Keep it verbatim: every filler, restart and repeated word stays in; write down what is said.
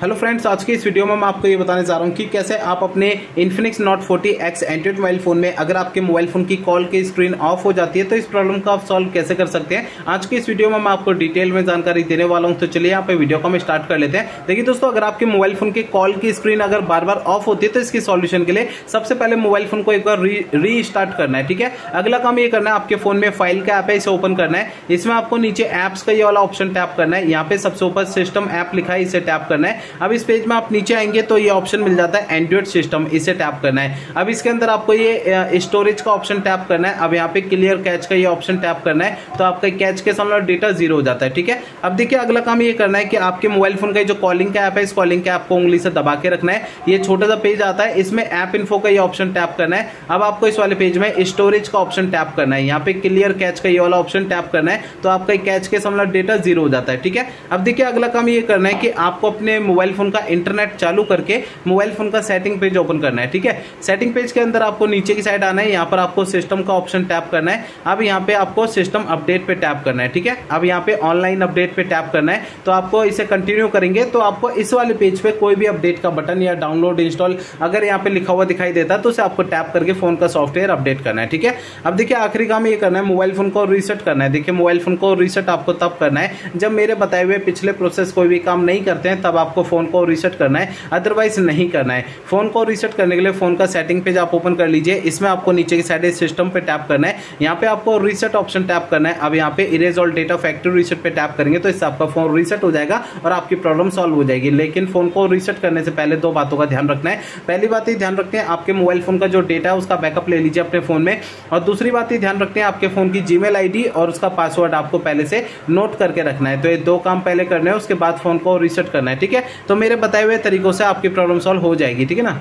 Hello friends, आज के इस वीडियो में मैं आपको ये बताने जा रहा हूँ कि कैसे आप अपने Infinix Note forty X android mobile phone में अगर आपके मोबाइल फ़ोन की कॉल की स्क्रीन ऑफ हो जाती है तो इस प्रॉब्लम को आप सॉल्व कैसे कर सकते हैं। आज के इस वीडियो में मैं आपको डिटेल में जानकारी देने वाला हूँ, तो चलिए यहाँ पे वीडियो को हम स्टार्ट कर लेते हैं। देखिए दोस्तों, अगर आपके मोबाइल फ़ोन की कॉल की स्क्रीन अगर बार बार ऑफ होती है तो इसके सॉल्यूशन के लिए सबसे पहले मोबाइल फ़ोन को एक बार री री स्टार्ट करना है, ठीक है। अगला काम ये करना है, आपके फ़ोन में फाइल का ऐप है, इसे ओपन करना है। इसमें आपको नीचे ऐप्स का ये वाला ऑप्शन टैप करना है। यहाँ पे सबसे ऊपर सिस्टम ऐप लिखा है, इसे टैप करना है। अब इस पेज में आप नीचे आएंगे तो ये ऑप्शन मिल जाता है एंड्रॉइड सिस्टम, इसे टैप करना है। अब इसके अंदर आपको ये स्टोरेज का ऑप्शन टैप करना है। अब यहाँ पे क्लियर कैच का ये ऑप्शन टैप करना है, तो आपका कैच के सामने डेटा जीरो हो जाता है, ठीक है। अब देखिए, अगला काम ये करना है कि आपके मोबाइल फोन का जो कॉलिंग का ऐप है, इस कॉलिंग का ऐप को उंगली से दबा के रखना है। ये छोटा सा पेज आता है, इसमें ऐप इन्फो का ये ऑप्शन टैप करना है। अब आपको इस वाले पेज में स्टोरेज का ऑप्शन टैप करना है। यहाँ पे क्लियर कैच का ये वाला ऑप्शन टैप करना है, तो आपका कैच के सामने डेटा जीरो हो जाता है, ठीक है। अब देखिए, अगला काम ये करना है कि आपको अपने मोबाइल फोन का इंटरनेट चालू करके मोबाइल फोन का सेटिंग पेज ओपन करना है, ठीक है। सेटिंग पेज के अंदर आपको नीचे की साइड आना है, यहाँ पर आपको सिस्टम का ऑप्शन टैप करना है। अब यहाँ पे आपको सिस्टम अपडेट पे टैप करना है, ठीक है। अब यहाँ पे ऑनलाइन अपडेट पे टैप करना है, तो आपको इसे कंटिन्यू करेंगे तो आपको इस वाले पेज पे कोई भी अपडेट का बटन या डाउनलोड इंस्टॉल अगर यहाँ पे लिखा हुआ दिखाई देता है तो उसे आपको टैप करके फोन का सॉफ्टवेयर अपडेट करना है, ठीक है। अब देखिए, आखिरी काम ये करना है, मोबाइल फोन को रीसेट करना है। देखिए, मोबाइल फोन को रीसेट आपको तब करना है जब मेरे बताए हुए पिछले प्रोसेस कोई भी काम नहीं करते हैं, तब आपको फोन को रीसेट करना है, अदरवाइज नहीं करना है। फोन को रीसेट करने के लिए फोन का सेटिंग पेज आप ओपन कर लीजिए। इसमें आपको नीचे की साइड सिस्टम पे टैप करना है, यहाँ पे आपको रीसेट ऑप्शन टैप करना है। अब यहाँ पे erase all data factory reset पे टैप करेंगे तो इससे आपका फोन रीसेट हो जाएगा और आपकी प्रॉब्लम सॉल्व हो जाएगी। लेकिन फोन को रीसेट करने से पहले दो बातों का ध्यान रखना है। पहली बात ये ध्यान रखते हैं, आपके मोबाइल फोन का जो डेटा है उसका बैकअप ले लीजिए अपने फोन में, और दूसरी बात ये ध्यान रखते हैं, आपके फोन की जीमेल आईडी और उसका पासवर्ड आपको पहले से नोट करके रखना है। तो ये दो काम पहले करने हैं, उसके बाद फोन को रीसेट करना है, ठीक है। तो मेरे बताए हुए तरीकों से आपकी प्रॉब्लम सॉल्व हो जाएगी, ठीक है ना।